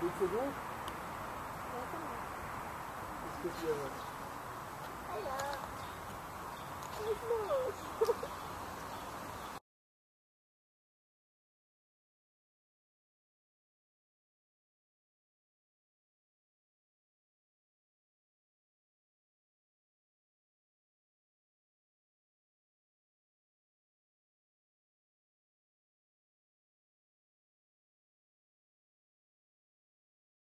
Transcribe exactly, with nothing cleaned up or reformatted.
Притянул? Искусственно.